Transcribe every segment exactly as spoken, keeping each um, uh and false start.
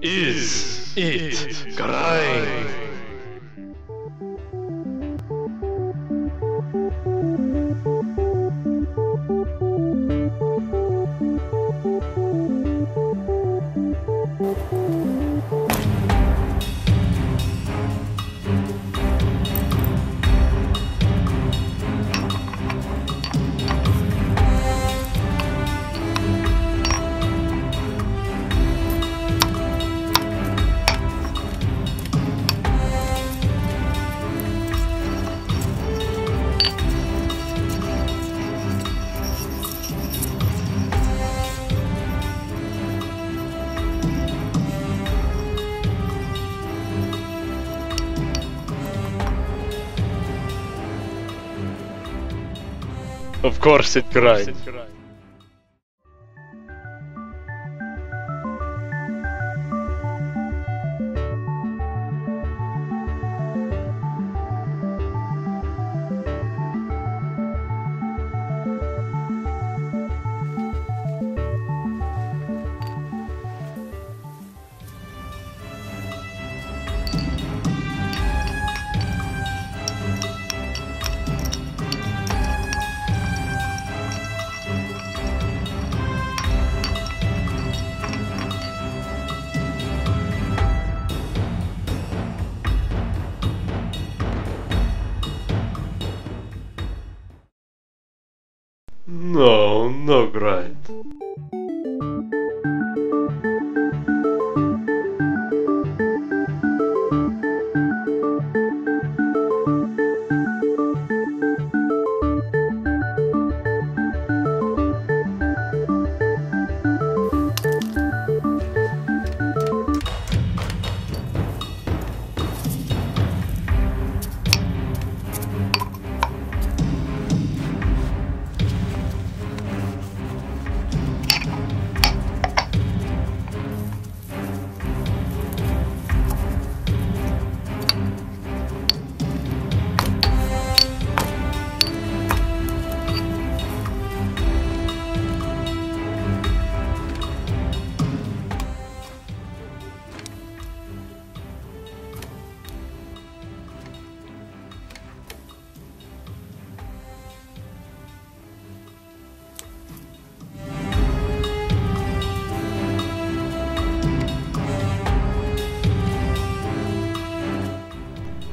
Is it grind? Of course it cried. No, no grind.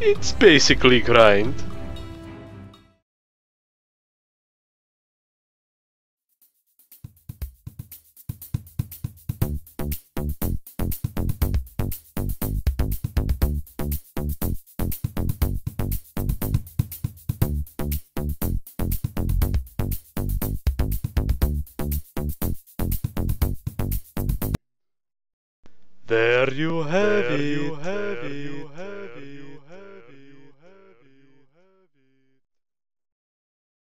It's basically grind. There you have it. There you have it.